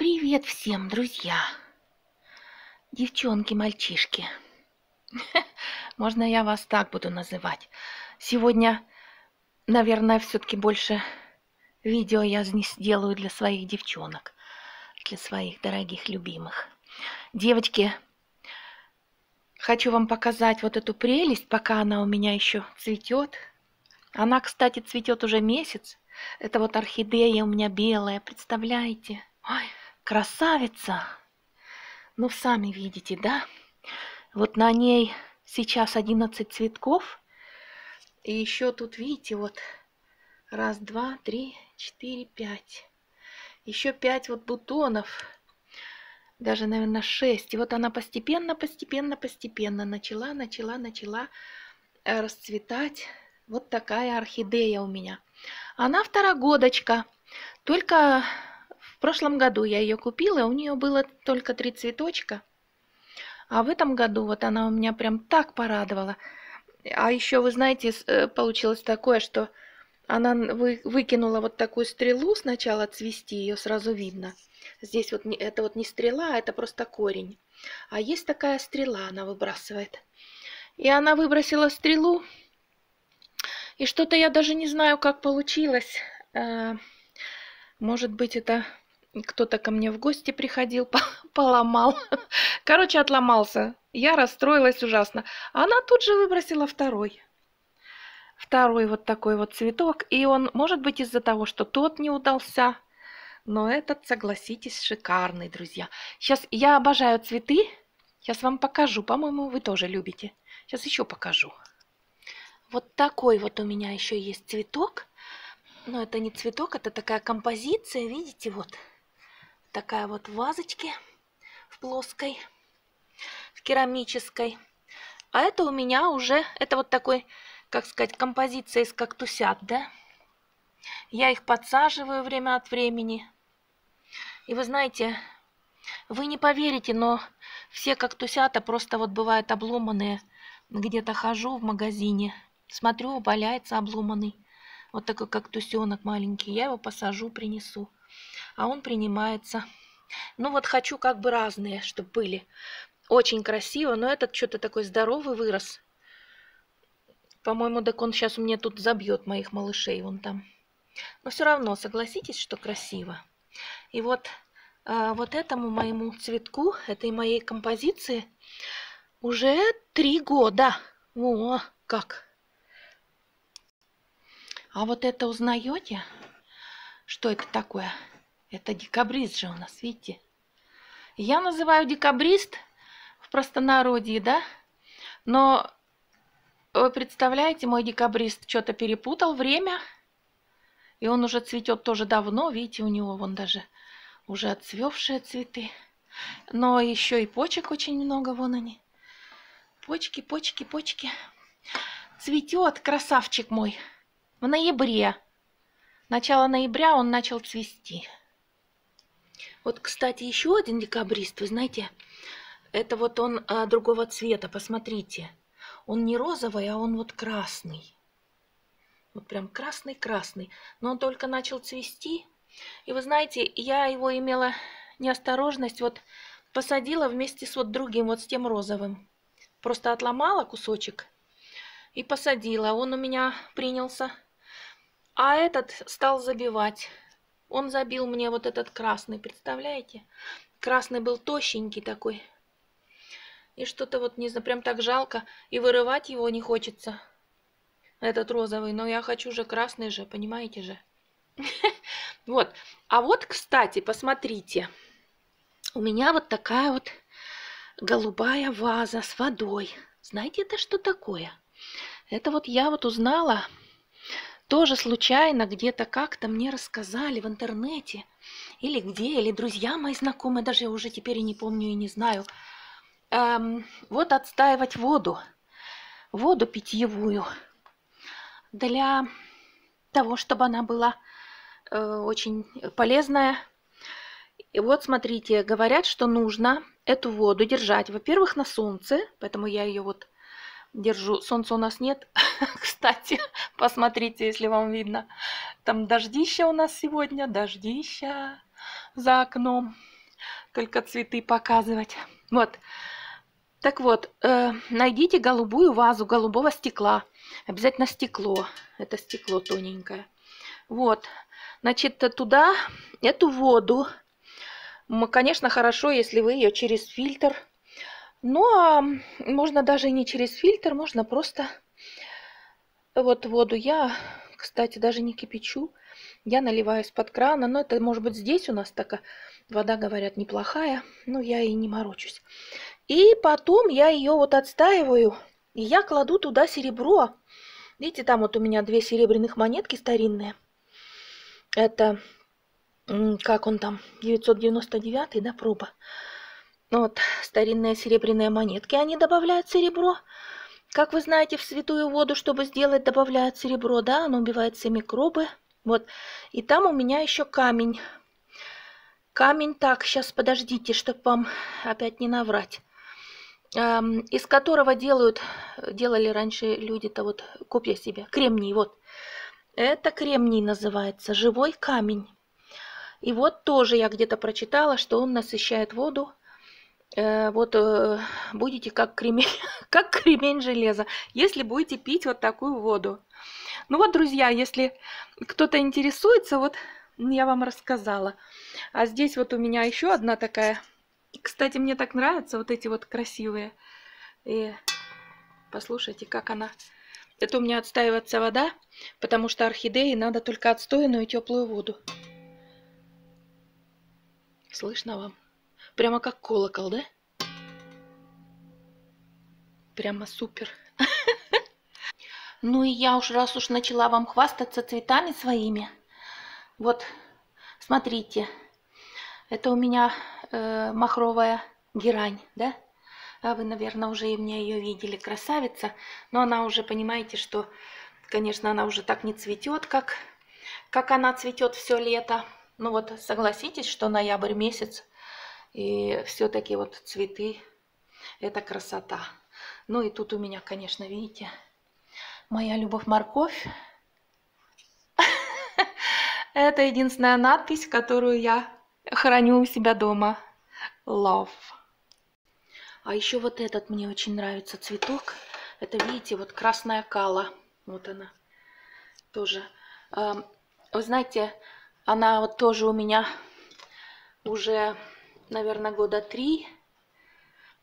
Привет всем, друзья! Девчонки, мальчишки. Можно я вас так буду называть? Сегодня, наверное, все-таки больше видео я сделаю для своих девчонок, для своих дорогих, любимых. Девочки, хочу вам показать вот эту прелесть, пока она у меня еще цветет. Она, кстати, цветет уже месяц. Это вот орхидея у меня белая, представляете? Ой, красавица! Ну, сами видите, да? Вот на ней сейчас 11 цветков. И еще тут, видите, вот раз, два, три, четыре, пять. Еще 5 вот бутонов. Даже, наверное, 6. И вот она постепенно начала расцветать. Вот такая орхидея у меня. Она второгодочка. Только в прошлом году я ее купила, у нее было только 3 цветочка. А в этом году вот она у меня прям так порадовала. А еще, вы знаете, получилось такое, что она выкинула вот такую стрелу сначала цвести, ее сразу видно. Здесь вот это вот не стрела, это просто корень. А есть такая стрела, она выбрасывает. И она выбросила стрелу. И что-то я даже не знаю, как получилось. Может быть, это кто-то ко мне в гости приходил, поломал. Короче, отломался. Я расстроилась ужасно. Она тут же выбросила второй. Второй вот такой вот цветок. И он, может быть, из-за того, что тот не удался. Но этот, согласитесь, шикарный, друзья. Сейчас я обожаю цветы. Сейчас вам покажу. По-моему, вы тоже любите. Сейчас еще покажу. Вот такой вот у меня еще есть цветок. Но это не цветок, это такая композиция. Видите, вот такая вот в вазочке, в плоской, в керамической. А это у меня уже, это вот такой, как сказать, композиция из кактусят, да? Я их подсаживаю время от времени. И вы знаете, вы не поверите, но все кактусята просто вот бывают обломанные. Где-то хожу в магазине, смотрю, валяется обломанный. Вот такой кактусенок маленький. Я его посажу, принесу. А он принимается. Ну вот хочу как бы разные, чтобы были. Очень красиво. Но этот что-то такой здоровый вырос. По-моему, так он сейчас у меня тут забьет моих малышей вон там. Но все равно, согласитесь, что красиво. И вот, вот этому моему цветку, этой моей композиции, уже 3 года. О, как! А вот это узнаете? Что это такое? Это декабрист же у нас, видите? Я называю декабрист в простонародье, да? Но вы представляете, мой декабрист что-то перепутал время. И он уже цветет тоже давно. Видите, у него вон даже уже отцвевшие цветы. Но еще и почек очень много, вон они. Почки, почки, почки. Цветет, красавчик мой. В ноябре. Начало ноября он начал цвести. Вот, кстати, еще один декабрист, вы знаете, это вот он другого цвета, посмотрите. Он не розовый, а он вот красный. Вот прям красный-красный. Но он только начал цвести. И вы знаете, я его имела неосторожность, вот посадила вместе с вот другим, вот с тем розовым. Просто отломала кусочек и посадила. Он у меня принялся. А этот стал забивать. Он забил мне вот этот красный, представляете? Красный был тощенький такой. И что-то вот, не знаю, прям так жалко. И вырывать его не хочется, этот розовый. Но я хочу же красный же, понимаете же? Вот. А вот, кстати, посмотрите. У меня вот такая вот голубая ваза с водой. Знаете, это что такое? Это вот я вот узнала... Тоже случайно где-то как-то мне рассказали в интернете. Или где, или друзья мои знакомые, даже я уже теперь и не помню, и не знаю. Вот отстаивать воду. Воду питьевую. Для того, чтобы она была очень полезная. И вот смотрите, говорят, что нужно эту воду держать. Во-первых, на солнце, поэтому я ее вот... держу. Солнца у нас нет. Кстати, посмотрите, если вам видно. Там дождища у нас сегодня. Дождища. за окном. Только цветы показывать. Вот. Так вот, найдите голубую вазу голубого стекла. Обязательно стекло. Это стекло тоненькое. Вот. Значит, туда эту воду. Конечно, хорошо, если вы ее через фильтр. Ну, а можно даже и не через фильтр, можно просто вот воду. Я, кстати, даже не кипячу. Я наливаю из-под крана. Но это, может быть, здесь у нас такая вода, говорят, неплохая. Но я и не морочусь. И потом я ее вот отстаиваю. И я кладу туда серебро. Видите, там вот у меня две серебряных монетки старинные. Это, как он там, 999, да, проба. Вот, старинные серебряные монетки. Они добавляют серебро. Как вы знаете, в святую воду, чтобы сделать, добавляют серебро, да. Оно убивает все микробы. Вот. И там у меня еще камень. Камень, так, сейчас подождите, чтобы вам опять не наврать. Из которого делали раньше люди-то вот копья себе. Кремний, вот. Это кремний называется, живой камень. И вот тоже я где-то прочитала, что он насыщает воду. Вот будете как кремень, как кремень железа, если будете пить вот такую воду. Ну вот, друзья, если кто-то интересуется, вот я вам рассказала. А здесь вот у меня еще одна такая. Кстати, мне так нравятся вот эти вот красивые. И послушайте, как она. Это у меня отстаивается вода, потому что орхидеи надо только отстойную теплую воду. Слышно вам? Прямо как колокол, да? Прямо супер. Ну и я уж, раз уж начала вам хвастаться цветами своими. Вот, смотрите. Это у меня махровая герань, да? Вы, наверное, уже и мне ее видели, красавица. Но она уже, понимаете, что, конечно, она уже так не цветет, как она цветет все лето. Ну вот, согласитесь, что ноябрь месяц, и все-таки вот цветы – это красота. Ну и тут у меня, конечно, видите, моя любовь-морковь. Это единственная надпись, которую я храню у себя дома. Love. А еще вот этот мне очень нравится цветок. Это, видите, вот красная кала. Вот она тоже. Вы знаете, она вот тоже у меня уже, наверное, года 3.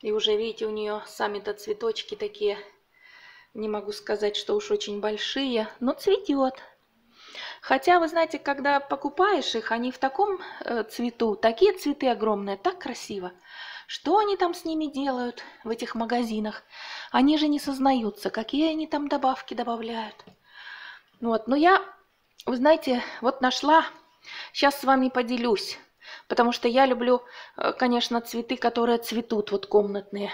И уже, видите, у нее сами-то цветочки такие. Не могу сказать, что уж очень большие. Но цветет. Хотя, вы знаете, когда покупаешь их, они в таком цвету. Такие цветы огромные. Так красиво. Что они там с ними делают в этих магазинах? Они же не сознаются, какие они там добавки добавляют. Вот, но я, вы знаете, вот нашла, сейчас с вами поделюсь. Потому что я люблю, конечно, цветы, которые цветут, вот комнатные.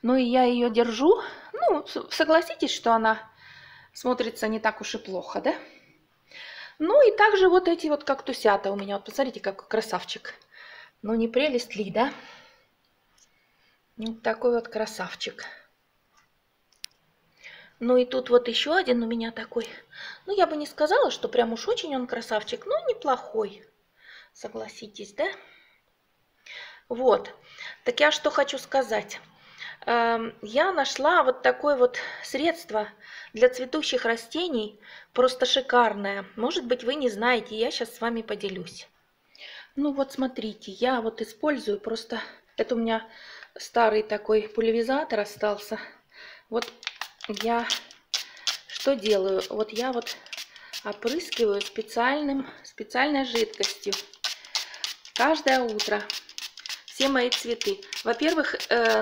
Ну и я ее держу. Ну, согласитесь, что она смотрится не так уж и плохо, да? Ну и также вот эти вот кактусята у меня. Вот посмотрите, какой красавчик. Ну не прелесть ли, да? Вот такой вот красавчик. Ну и тут вот еще один у меня такой. Ну я бы не сказала, что прям уж очень он красавчик, но неплохой. Согласитесь, да? Вот. Так я что хочу сказать. Я нашла вот такое вот средство для цветущих растений. Просто шикарное. Может быть, вы не знаете, я сейчас с вами поделюсь. Ну вот смотрите, я вот использую просто... Это у меня... Старый такой пульверизатор остался. Вот я что делаю? Вот я вот опрыскиваю специальной жидкостью каждое утро все мои цветы. Во-первых,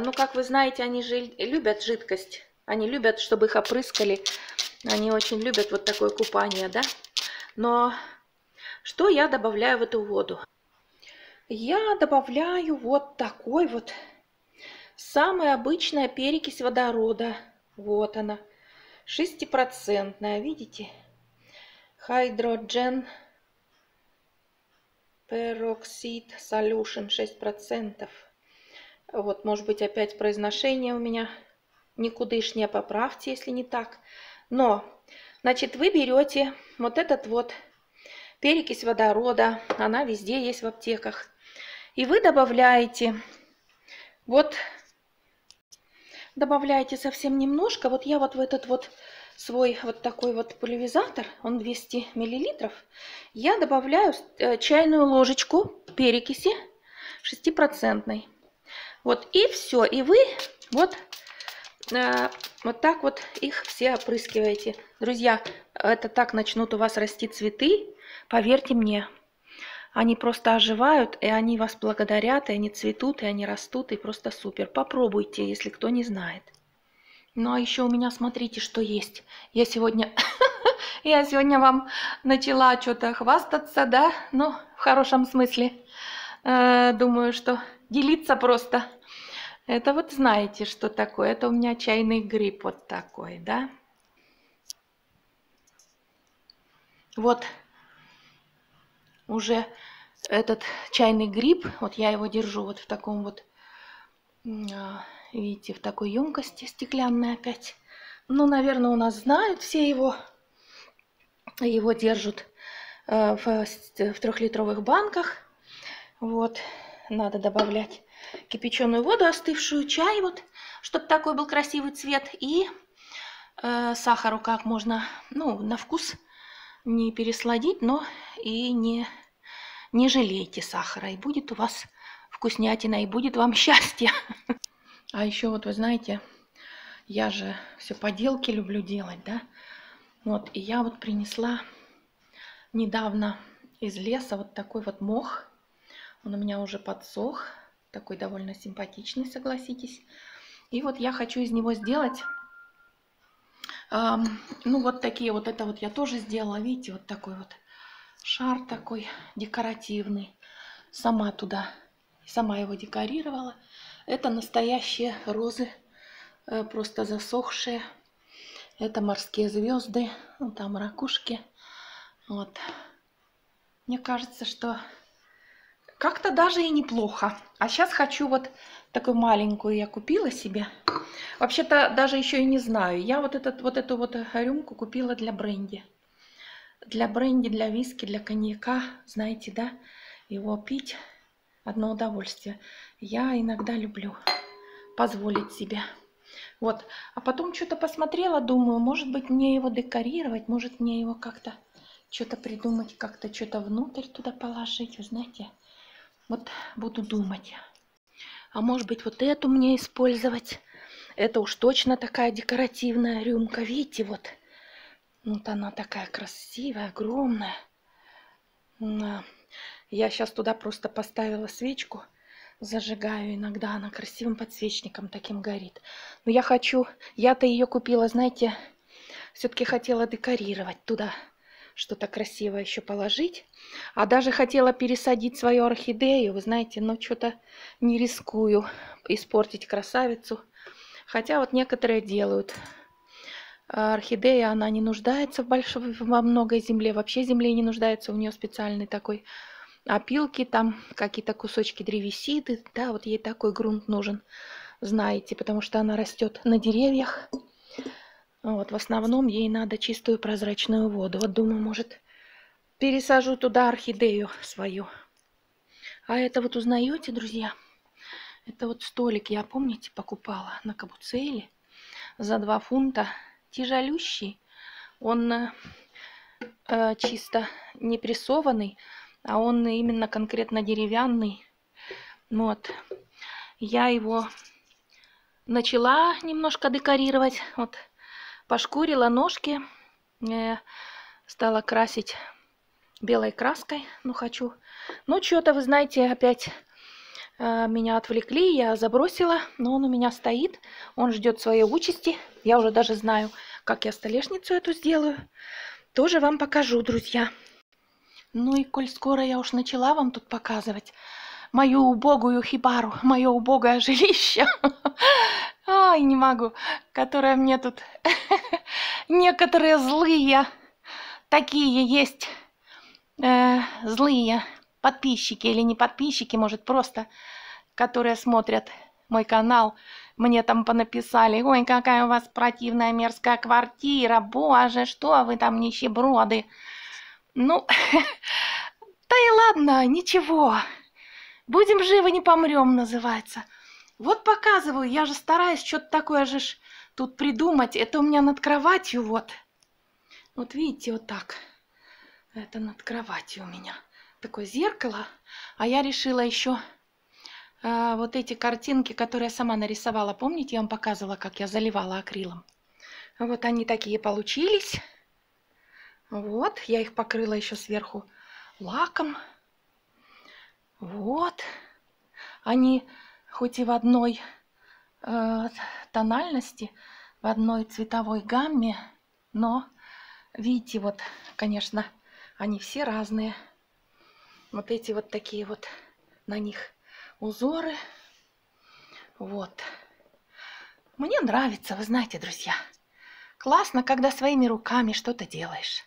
ну как вы знаете, они же любят жидкость. Они любят, чтобы их опрыскали. Они очень любят вот такое купание, да? Но что я добавляю в эту воду? Я добавляю вот такой вот... Самая обычная перекись водорода. Вот она. 6%. Видите? Hydrogen Peroxide Solution. 6%. Вот, может быть, опять произношение у меня никудышнее. Поправьте, если не так. Но, значит, вы берете вот этот вот перекись водорода, она везде есть в аптеках. И вы добавляете, вот, добавляете совсем немножко. Вот я вот в этот вот свой вот такой вот пульверизатор, он 200 мл, я добавляю чайную ложечку перекиси 6%. Вот и все. И вы вот, вот так вот их все опрыскиваете. Друзья, это так начнут у вас расти цветы, поверьте мне. Они просто оживают, и они вас благодарят, и они цветут, и они растут, и просто супер. Попробуйте, если кто не знает. Ну, а еще у меня, смотрите, что есть. Я сегодня вам начала что-то хвастаться, да? Ну, в хорошем смысле. Думаю, что делиться просто. Это вот знаете, что такое. Это у меня чайный гриб вот такой, да? Вот. Уже этот чайный гриб, вот я его держу вот в таком вот, видите, в такой емкости стеклянной опять. Ну, наверное, у нас знают все его. Его держат в 3-литровых банках. Вот, надо добавлять кипяченую воду, остывшую, чай, вот, чтобы такой был красивый цвет. И сахару как можно, ну, на вкус не пересладить, но и не жалейте сахара. И будет у вас вкуснятина, и будет вам счастье. А еще вот вы знаете, я же все поделки люблю делать, да? Вот, и я вот принесла недавно из леса вот такой вот мох. Он у меня уже подсох, такой довольно симпатичный, согласитесь. И вот я хочу из него сделать... ну вот такие вот, это вот я тоже сделала, видите, вот такой вот шар такой декоративный, сама туда, сама его декорировала. Это настоящие розы, просто засохшие, это морские звезды, ну, там ракушки. Вот, мне кажется, что как-то даже и неплохо. А сейчас хочу вот такую маленькую, я купила себе. Вообще-то даже еще и не знаю. Я вот эту рюмку купила для бренди. Для бренди, для виски, для коньяка. Знаете, да? Его пить одно удовольствие. Я иногда люблю позволить себе. Вот. А потом что-то посмотрела, думаю, может быть мне его декорировать, может мне его как-то что-то придумать, как-то что-то внутрь туда положить, вы знаете. Вот буду думать. А может быть вот эту мне использовать. Это уж точно такая декоративная рюмка. Видите, вот. Вот она такая красивая, огромная. Я сейчас туда просто поставила свечку. Зажигаю иногда. Она красивым подсвечником таким горит. Но я хочу... Я-то ее купила, знаете, все-таки хотела декорировать туда. Что-то красивое еще положить. А даже хотела пересадить свою орхидею. Вы знаете, но что-то не рискую испортить красавицу. Хотя вот некоторые делают. Орхидея, она не нуждается во многой земле. Вообще земле не нуждается. У нее специальный такой опилки. Там какие-то кусочки древесины. Да, вот ей такой грунт нужен. Знаете, потому что она растет на деревьях. Вот, в основном ей надо чистую прозрачную воду. Вот думаю, может, пересажу туда орхидею свою. А это вот узнаете, друзья? Это вот столик я, помните, покупала на Кабуцеле за 2 фунта. Тяжелющий. Он чисто не прессованный, а он именно конкретно деревянный. Вот. Я его начала немножко декорировать. Вот. Пошкурила ножки, стала красить белой краской, ну хочу. Ну, что-то, вы знаете, опять меня отвлекли, я забросила, но он у меня стоит, он ждет своей участи. Я уже даже знаю, как я столешницу эту сделаю. Тоже вам покажу, друзья. Ну и коль скоро я уж начала вам тут показывать мою убогую хибару, мое убогое жилище. Ай, не могу. Которая мне тут... Некоторые злые, такие есть, злые подписчики или не подписчики, может, просто, которые смотрят мой канал, мне там понаписали, ой, какая у вас противная мерзкая квартира, боже, что вы там нищеброды. Ну, да и ладно, ничего. Будем живы, не помрем, называется. Вот показываю, я же стараюсь что-то такое же тут придумать. Это у меня над кроватью вот. Вот видите, вот так. Это над кроватью у меня. Такое зеркало. А я решила еще вот эти картинки, которые я сама нарисовала. Помните, я вам показывала, как я заливала акрилом? Вот они такие получились. Вот, я их покрыла еще сверху лаком. Вот. Они хоть и в одной тональности, в одной цветовой гамме, но, видите, вот, конечно, они все разные. Вот эти вот такие вот на них узоры. Вот. Мне нравится, вы знаете, друзья. Классно, когда своими руками что-то делаешь.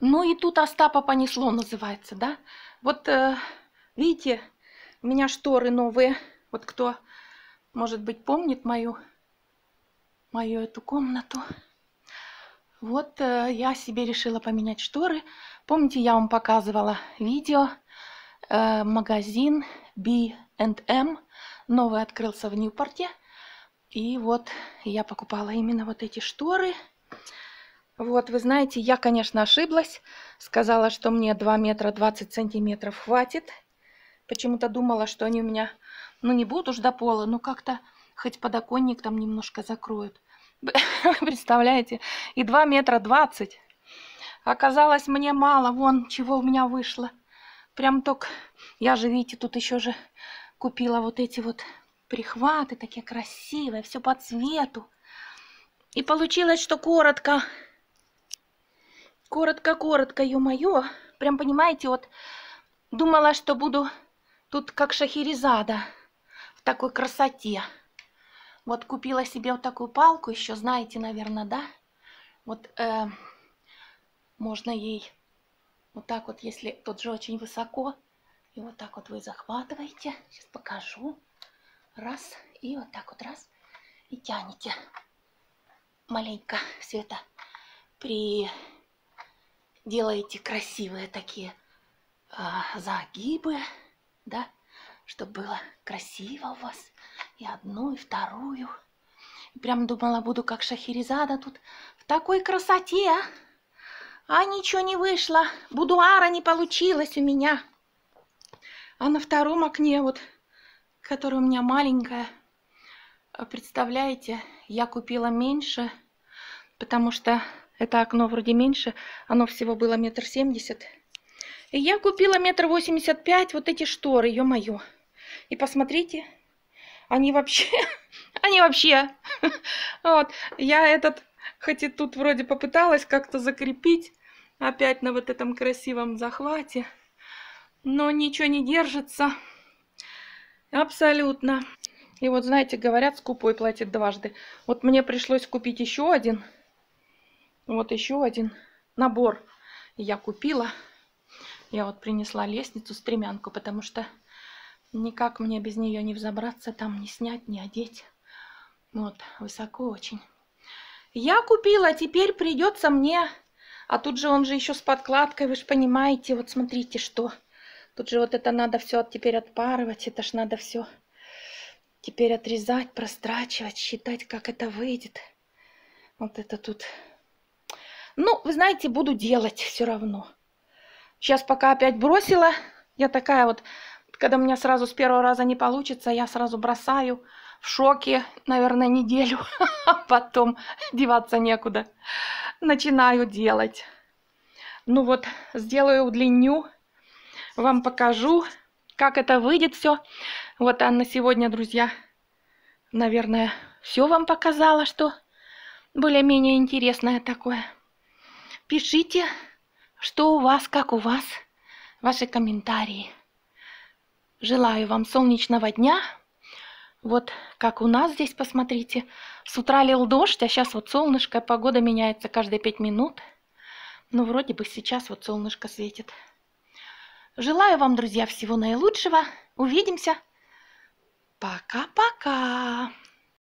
Ну и тут Остапа понесло, называется, да? Вот, видите, у меня шторы новые. Вот кто, может быть, помнит мою эту комнату. Вот я себе решила поменять шторы. Помните, я вам показывала видео. Магазин B&M новый открылся в Ньюпорте. И вот я покупала именно вот эти шторы. Вот, вы знаете, я, конечно, ошиблась. Сказала, что мне 2 метра 20 сантиметров хватит. Почему-то думала, что они у меня, ну, не будут уж до пола, но как-то хоть подоконник там немножко закроют. Представляете? И 2 метра 20. Оказалось, мне мало. Вон, чего у меня вышло. Прям только... Я же, видите, тут еще же купила вот эти вот прихваты, такие красивые, все по цвету. И получилось, что коротко. Коротко, ё-моё. Прям, понимаете, вот думала, что буду тут как Шахерезада в такой красоте. Вот купила себе вот такую палку еще, знаете, наверное, да? Вот можно ей вот так вот, если тут же очень высоко, и вот так вот вы захватываете. Сейчас покажу. Раз, и вот так вот раз, и тянете. Маленько все это делаете красивые такие загибы, да, чтобы было красиво у вас. И одну, и вторую. И прям думала, буду как Шахерезада тут в такой красоте. А ничего не вышло. Будуара не получилось у меня. А на втором окне, вот, которое у меня маленькое, представляете, я купила меньше, потому что это окно вроде меньше, оно всего было 1,70 м. И я купила 1,85 м вот эти шторы, ё-моё. И посмотрите, они вообще, вот, я этот, хоть и тут вроде попыталась как-то закрепить, опять на вот этом красивом захвате, но ничего не держится, абсолютно. И вот, знаете, говорят, скупой платит дважды. Вот мне пришлось купить еще один. Вот еще один набор я купила. Я вот принесла лестницу, стремянку, потому что никак мне без нее не взобраться, там не снять, не одеть. Вот, высоко очень. Я купила, теперь придется мне... А тут же он же еще с подкладкой, вы же понимаете. Вот смотрите, что. Тут же вот это надо все теперь отпарывать, это ж надо все... Теперь отрезать, прострачивать, считать, как это выйдет. Вот это тут. Ну, вы знаете, буду делать все равно. Сейчас пока опять бросила. Я такая вот, когда у меня сразу с первого раза не получится, я сразу бросаю в шоке, наверное, неделю. А потом деваться некуда. Начинаю делать. Ну вот, сделаю, удлиню. Вам покажу, как это выйдет все. Вот Анна сегодня, друзья, наверное, все вам показала, что более-менее интересное такое. Пишите, что у вас, как у вас, ваши комментарии. Желаю вам солнечного дня. Вот как у нас здесь, посмотрите. С утра лил дождь, а сейчас вот солнышко, погода меняется каждые 5 минут. Ну, вроде бы сейчас вот солнышко светит. Желаю вам, друзья, всего наилучшего. Увидимся. Пока-пока!